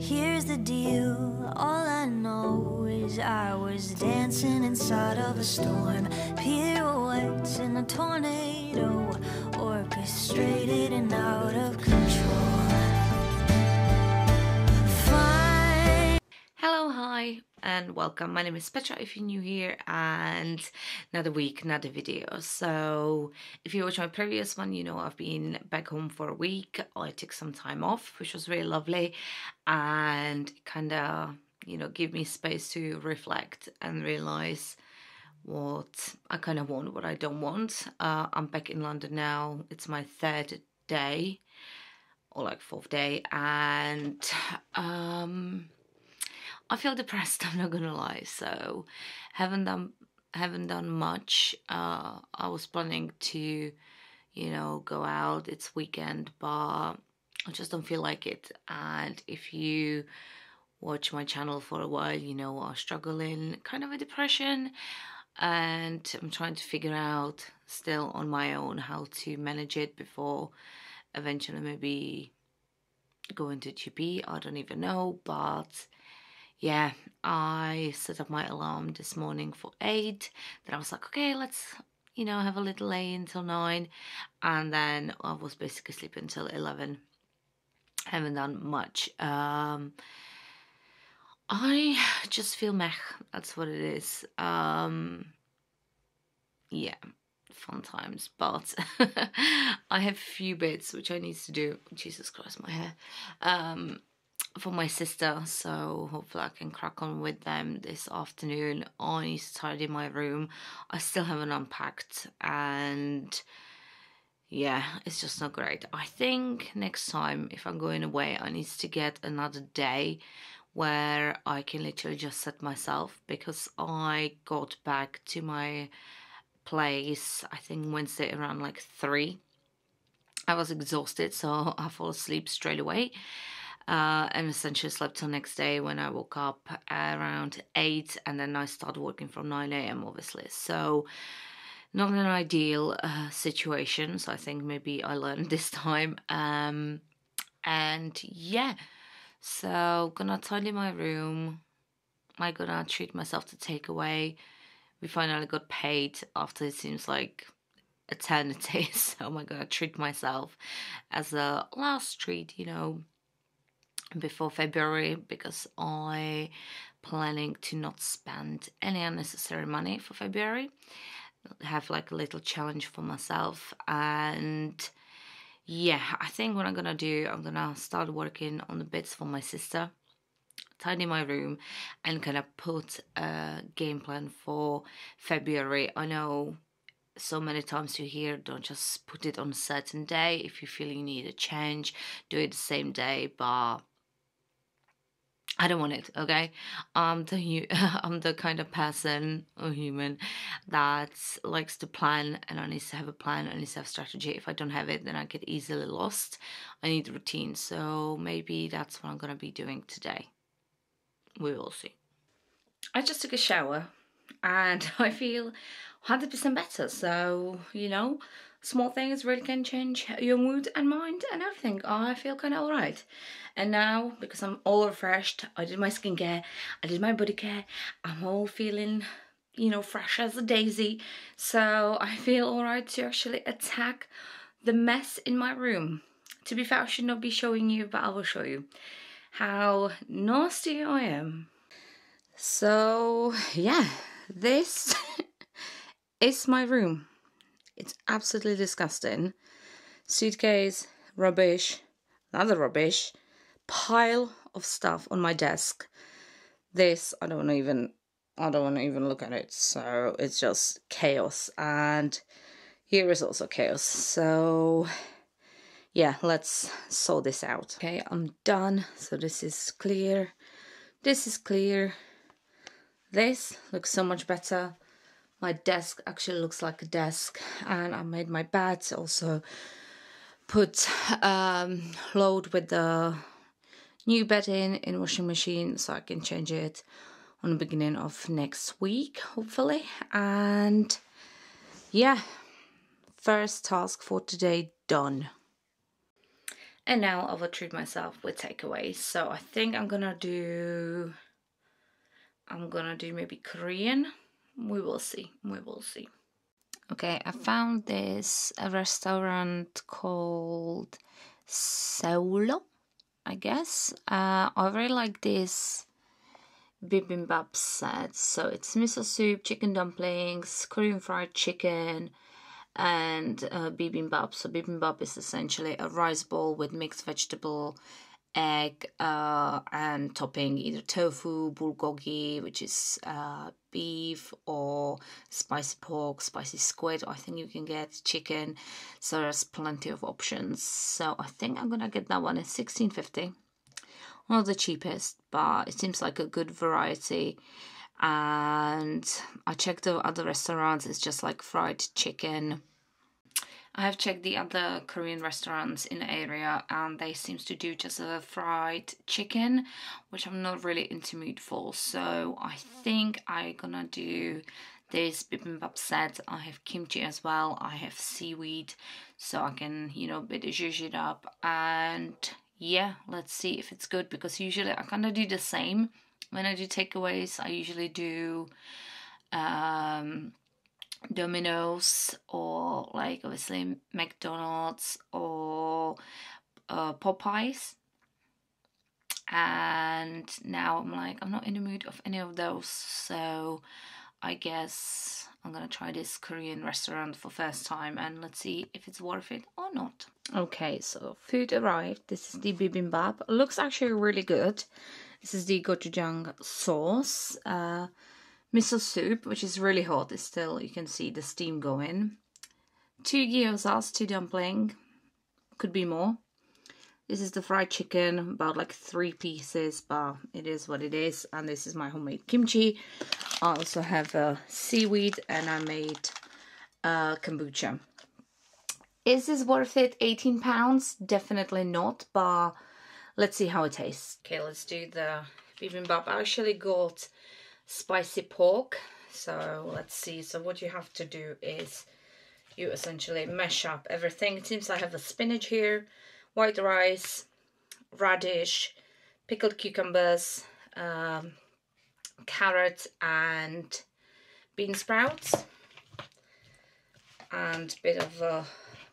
Here's the deal, all I know is I was dancing inside of a storm. Pirouettes in a tornado, orchestrated and out of control. Fine. Hello, hi, and welcome. My name is Petra if you're new here, and another week, another video. So if you watch my previous one, you know I've been back home for a week. I took some time off, which was really lovely, and kind of, you know, give me space to reflect and realize what I kind of want, what I don't want. I'm back in London now. It's my third day or like fourth day, and I feel depressed, I'm not gonna lie. So haven't done much. I was planning to, you know, go out. It's weekend, but I just don't feel like it. And if you watch my channel for a while, you know I struggle in kind of a depression, and I'm trying to figure out still on my own how to manage it before eventually maybe going to GP. I don't even know, but yeah, I set up my alarm this morning for 8. Then I was like, okay, let's, you know, have a little lay until 9. And then I was basically sleeping until 11. Haven't done much. I just feel meh. That's what it is. Yeah, fun times. But I have a few bits which I need to do. Jesus Christ, my hair. For my sister, so hopefully I can crack on with them this afternoon. I need to tidy my room. I still haven't unpacked, and yeah, it's just not great. I think next time if I'm going away, I need to get another day where I can literally just set myself, because I got back to my place I think Wednesday around like 3. I was exhausted, so I fall asleep straight away. And essentially slept till next day when I woke up around 8, and then I started working from 9 a.m. obviously. So not an ideal situation, so I think maybe I learned this time. And yeah, so gonna tidy my room. I'm gonna treat myself to takeaway. We finally got paid after it seems like eternity, so I'm gonna treat myself as a last treat, you know, before February, because I planning to not spend any unnecessary money for February. Have like a little challenge for myself. And yeah, I think what I'm gonna do, I'm gonna start working on the bits for my sister, tidy my room, and kind of put a game plan for February. I know so many times you hear, don't just put it on a certain day. If you feel you need a change, do it the same day, but I don't want it, okay? I'm the kind of person or human that likes to plan, and I need to have a plan, I need to have strategy. If I don't have it, then I get easily lost. I need routine, so maybe that's what I'm gonna be doing today. We will see. I just took a shower, and I feel 100% better, so, you know, small things really can change your mood and mind and everything. I feel kind of alright. And now, because I'm all refreshed, I did my skincare, I did my body care, I'm all feeling, you know, fresh as a daisy. So I feel alright to actually attack the mess in my room. To be fair, I should not be showing you, but I will show you how nasty I am. So, yeah, this is my room. It's absolutely disgusting. Suitcase, rubbish, another rubbish, pile of stuff on my desk. This, I don't want to even look at it. So it's just chaos, and here is also chaos. So yeah, let's sort this out. Okay, I'm done. So this is clear. This is clear. This looks so much better. My desk actually looks like a desk, and I made my bed, also put load with the new bed in washing machine, so I can change it on the beginning of next week hopefully. And yeah, first task for today done. And now I will treat myself with takeaways. So I think I'm gonna do maybe Korean. We will see. Okay, I found this restaurant called Seoul, I guess. I really like this bibimbap set. So it's miso soup, chicken dumplings, Korean fried chicken, and bibimbap. So bibimbap is essentially a rice ball with mixed vegetable, egg, and topping, either tofu, bulgogi, which is beef, or spicy pork, spicy squid. I think you can get chicken, so there's plenty of options. So I think I'm gonna get that one at $16.50. Not the cheapest, but it seems like a good variety. And I checked the other restaurants, it's just like fried chicken. I have checked the other Korean restaurants in the area and they seem to do just a fried chicken, which I'm not really into mood for. So I think I'm gonna do this bibimbap set. I have kimchi as well. I have seaweed, so I can, you know, bit of zhuzh it up. And yeah, let's see if it's good, because usually I kind of do the same. When I do takeaways, I usually do Domino's, or like obviously McDonald's, or Popeyes, and now I'm like, I'm not in the mood of any of those, so I guess I'm gonna try this Korean restaurant for first time and let's see if it's worth it or not. Okay, so food arrived. This is the bibimbap. Looks actually really good. This is the gochujang sauce, miso soup, which is really hot. It's still, you can see the steam going. 2 gyozas, 2 dumpling, could be more. This is the fried chicken, about like 3 pieces, but it is what it is. And this is my homemade kimchi. I also have seaweed, and I made kombucha. Is this worth it? £18? Definitely not, but let's see how it tastes. Okay, let's do the bibimbap. I actually got spicy pork, so let's see. So what you have to do is you essentially mash up everything. It seems I have a spinach here, white rice, radish, pickled cucumbers, carrot and bean sprouts, and a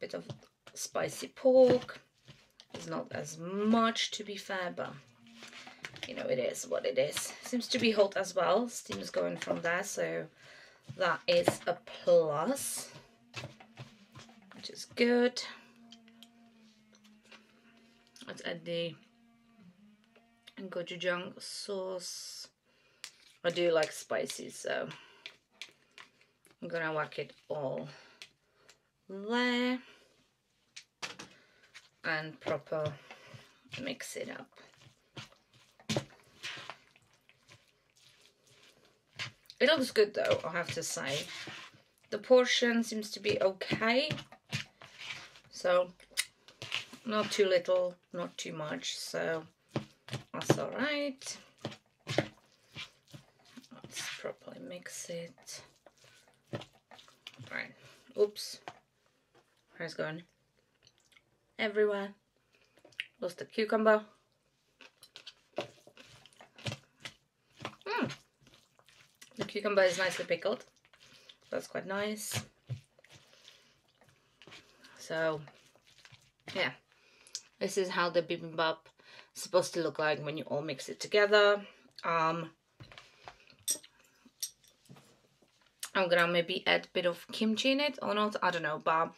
bit of spicy pork. It's not as much, to be fair, but you know, it is what it is. Seems to be hot as well. Steam is going from there, so that is a plus, which is good. Let's add the gochujang sauce. I do like spicy, so I'm gonna whack it all there and proper mix it up. It looks good though, I have to say. The portion seems to be okay. So, not too little, not too much. So, that's alright. Let's properly mix it. Alright. Oops. Hair's gone everywhere. Lost the cucumber. The cucumber is nicely pickled. That's quite nice. So, yeah. This is how the bibimbap is supposed to look like when you all mix it together. I'm gonna maybe add a bit of kimchi in it or not, I don't know. But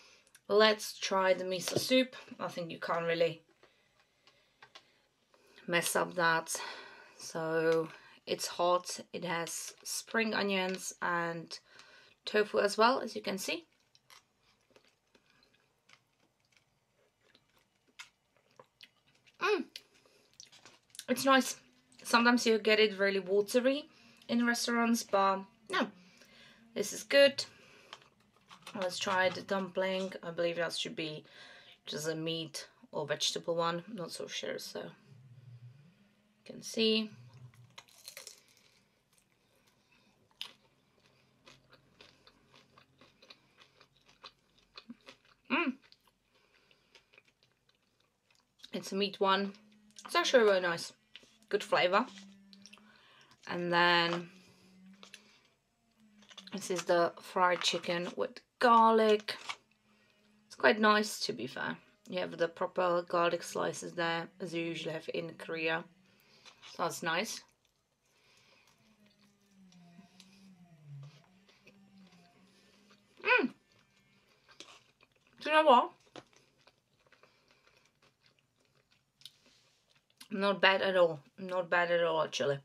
let's try the miso soup. I think you can't really mess up that. So, it's hot, it has spring onions and tofu as well, as you can see. It's nice. Sometimes you get it really watery in restaurants, but no, this is good. Let's try the dumpling. I believe that should be just a meat or vegetable one. I'm not so sure, so you can see. it's a meat one. It's actually really nice. Good flavour. And then this is the fried chicken with garlic. It's quite nice, to be fair. You have the proper garlic slices there, as you usually have in Korea. So that's nice. Mmm. Do you know what? Not bad at all. Not bad at all, actually.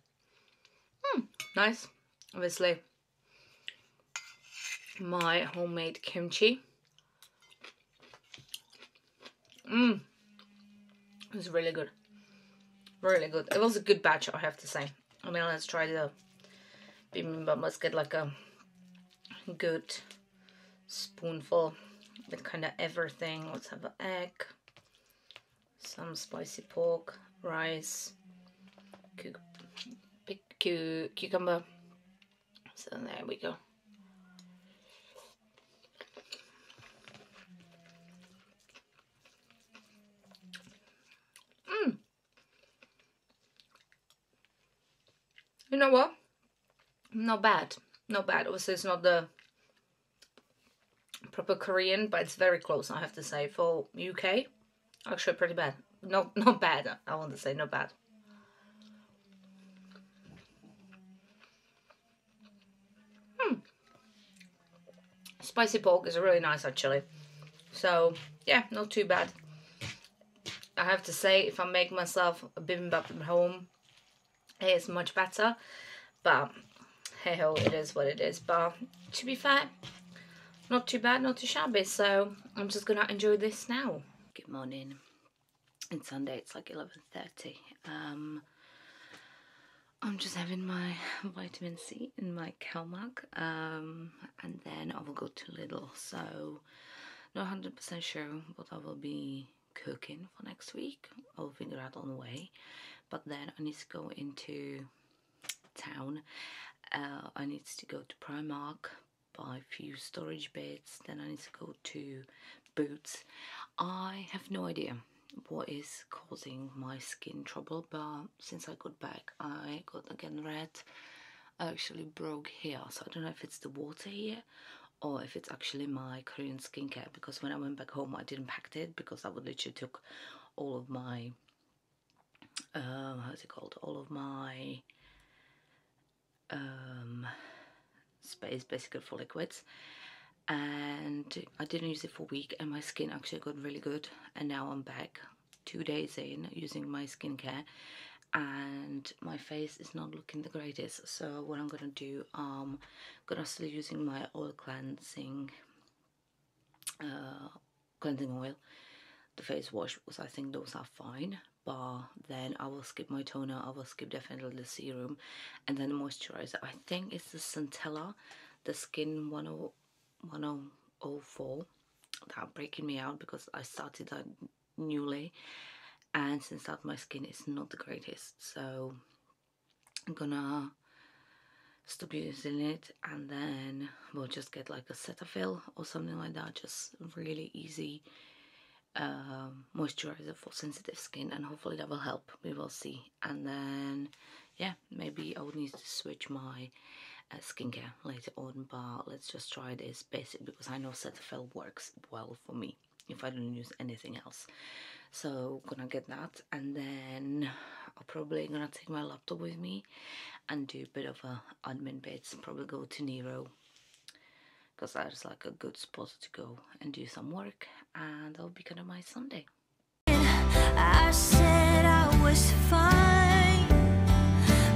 Mmm. Nice. Obviously, my homemade kimchi. Mmm. It was really good. Really good. It was a good batch, I have to say. I mean, let's try the bibimbap. Let's get like a good spoonful with kind of everything. Let's have an egg, some spicy pork, rice, cucumber. So there we go. You know what? Not bad. Not bad. Obviously, it's not the proper Korean, but it's very close, I have to say. For UK, actually pretty bad. Not bad, I want to say. Not bad. Hmm. Spicy pork is really nice, actually. So, yeah, not too bad. I have to say, if I make myself a bibimbap at home, it's much better, but hey ho, it is what it is. But to be fair, not too bad, not too shabby, so I'm just gonna enjoy this now. Good morning. It's Sunday, it's like 11:30. I'm just having my vitamin C and my cow milk, and then I will go to Lidl, so not 100% sure what I will be cooking for next week. I'll figure out on the way. But then I need to go into town. I need to go to Primark, buy a few storage bits. Then I need to go to Boots. I have no idea what is causing my skin trouble, but since I got back, I got again red. I actually broke here, so I don't know if it's the water here or if it's actually my Korean skincare. Because when I went back home, I didn't pack it because I would literally took all of my all of my space basically for liquids, and I didn't use it for a week, and my skin actually got really good. And now I'm back 2 days in using my skincare, and my face is not looking the greatest. So what I'm gonna do, I'm gonna still using my oil cleansing oil, the face wash, because I think those are fine. But then I will skip my toner, I will skip definitely the serum, and then the moisturizer. I think it's the Centella, the Skin 1004, that are breaking me out because I started that newly, and since that my skin is not the greatest, so I'm gonna stop using it, and then we'll just get like a Cetaphil or something like that, just really easy moisturizer for sensitive skin, and hopefully that will help. We will see. And then yeah, maybe I would need to switch my skincare later on, but let's just try this basic because I know Cetaphil works well for me if I don't use anything else. So gonna get that, and then I'm probably gonna take my laptop with me and do a bit of a admin bits, probably go to Nero, because that is like a good spot to go and do some work, and that'll be kind of my Sunday. I said I was fine,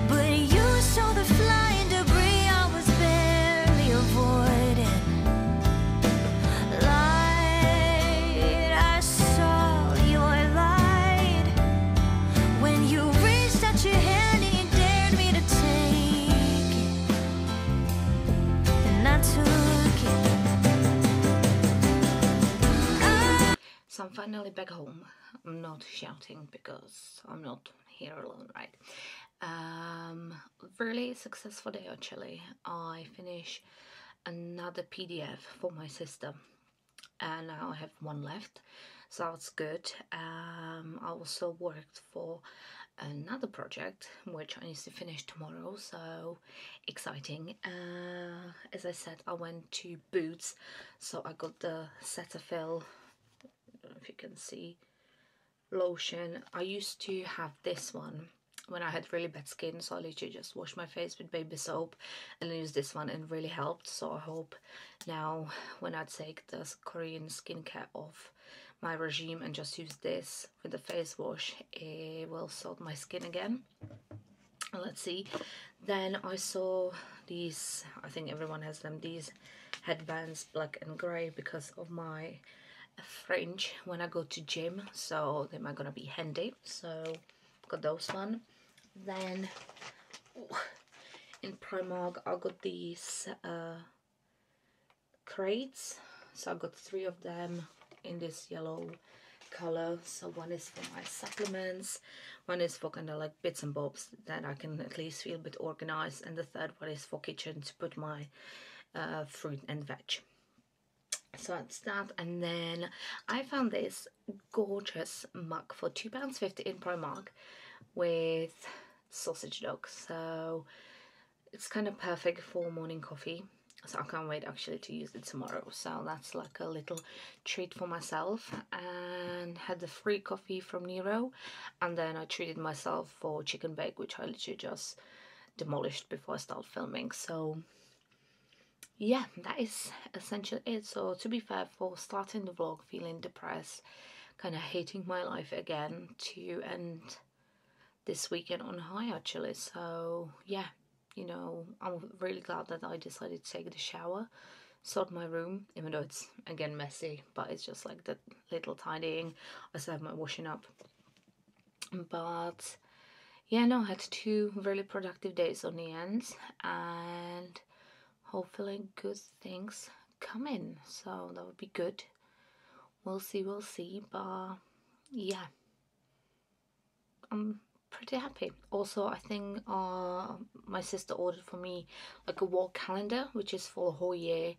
but you saw the flying debris I was barely avoiding. Lied, I saw you, I lied. When you reached out your hand and you dared me to take it, and I took. So I'm finally back home. I'm not shouting because I'm not here alone, right? Really successful day, actually. I finished another PDF for my sister, and now I have one left. so that's good. I also worked for another project which I need to finish tomorrow, so exciting. As I said, I went to Boots, so I got the Cetaphil, I don't know if you can see, lotion. I used to have this one when I had really bad skin, so I literally just washed my face with baby soap and I used this one and it really helped. So I hope now when I take this Korean skincare off my regime and just use this with the face wash, it will salt my skin again. Let's see. Then I saw these, I think everyone has them, these headbands, black and grey, because of my fringe when I go to gym, so they might gonna be handy. So got those one. Then in Primark I got these crates, so I got 3 of them in this yellow color. So one is for my supplements, one is for kind of like bits and bobs that I can at least feel a bit organized, and the third one is for kitchen to put my fruit and veg. So that's that. And then I found this gorgeous mug for £2.50 in Primark with sausage dog, so it's kind of perfect for morning coffee. So I can't wait actually to use it tomorrow, so that's like a little treat for myself. And had the free coffee from Nero, and then I treated myself for chicken bake, which I literally just demolished before I started filming. So yeah, that is essentially it. So to be fair, for starting the vlog feeling depressed, kind of hating my life again, to end this weekend on high actually. So yeah, you know, I'm really glad that I decided to take the shower, sort my room, even though it's again messy, but it's just like that little tidying. I still have my washing up, but yeah, no, I had 2 really productive days on the end, and hopefully good things come in, so that would be good. We'll see, we'll see, but yeah, I'm pretty happy. Also, I think my sister ordered for me like a wall calendar, which is for a whole year,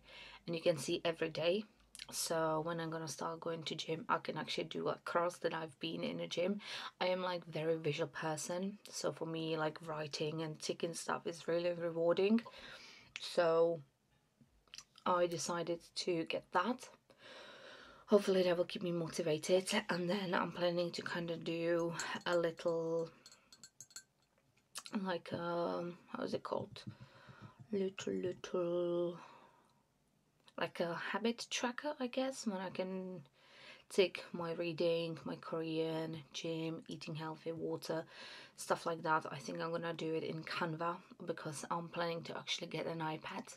and you can see every day. So when I'm gonna start going to gym, I can actually do like crafts that I've been in a gym. I am like very visual person, so for me like writing and ticking stuff is really rewarding. So I decided to get that. Hopefully that will keep me motivated. And then I'm planning to kind of do a little, like, how is it called? Little, like a habit tracker, I guess, when I can take my reading, my Korean, gym, eating healthy, water, stuff like that. I think I'm gonna do it in Canva, because I'm planning to actually get an iPad.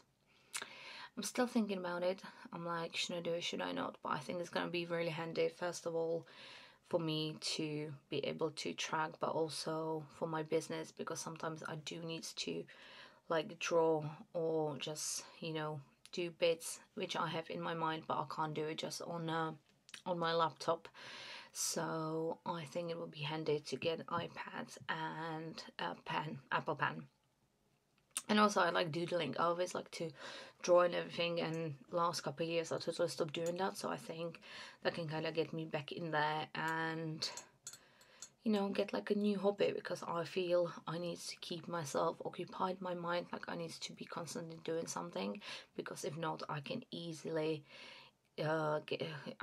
I'm still thinking about it. I'm like, should I do it, should I not? But I think it's going to be really handy, first of all, for me to be able to track, but also for my business, because sometimes I do need to like draw or just, you know, do bits which I have in my mind, but I can't do it just on my laptop. So I think it would be handy to get an iPad and a pen, Apple Pen. And also I like doodling. I always like to draw and everything, and last couple of years I totally stopped doing that, so I think that can kind of get me back in there and, you know, get like a new hobby, because I feel I need to keep myself occupied, my mind, like I need to be constantly doing something, because if not I can easily I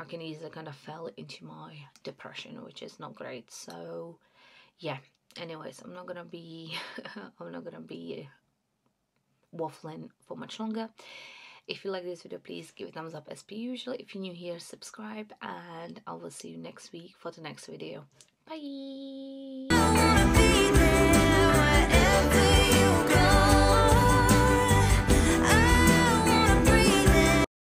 can easily kind of fell into my depression, which is not great. So yeah, anyways, I'm not gonna be I'm not gonna be waffling for much longer. If you like this video, please give it a thumbs up as per usual. If you're new here, subscribe, and I will see you next week for the next video. Bye.